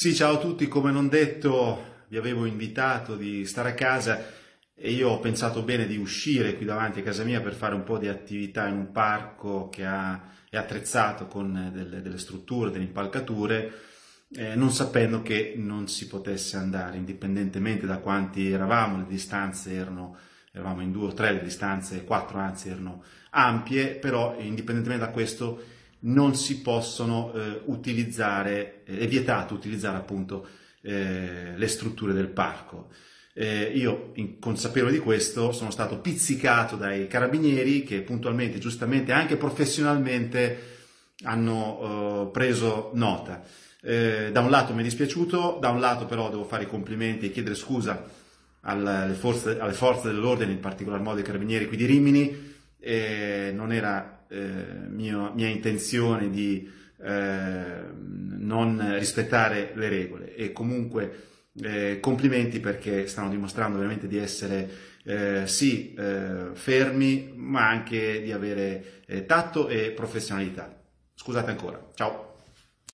Sì, ciao a tutti, come non detto vi avevo invitato di stare a casa e io ho pensato bene di uscire qui davanti a casa mia per fare un po' di attività in un parco che è attrezzato con delle strutture, delle impalcature, non sapendo che non si potesse andare, indipendentemente da quanti eravamo, le distanze eravamo in 2 o 3, le distanze 4 anzi erano ampie, però indipendentemente da questo non si possono utilizzare, è vietato utilizzare appunto le strutture del parco. Io, consapevole di questo, sono stato pizzicato dai carabinieri che puntualmente, giustamente, anche professionalmente hanno preso nota. Da un lato mi è dispiaciuto, da un lato però devo fare i complimenti e chiedere scusa alle forze dell'ordine, in particolar modo i carabinieri qui di Rimini. Non era mia intenzione di non rispettare le regole, e comunque complimenti perché stanno dimostrando veramente di essere sì fermi, ma anche di avere tatto e professionalità. Scusate ancora, ciao!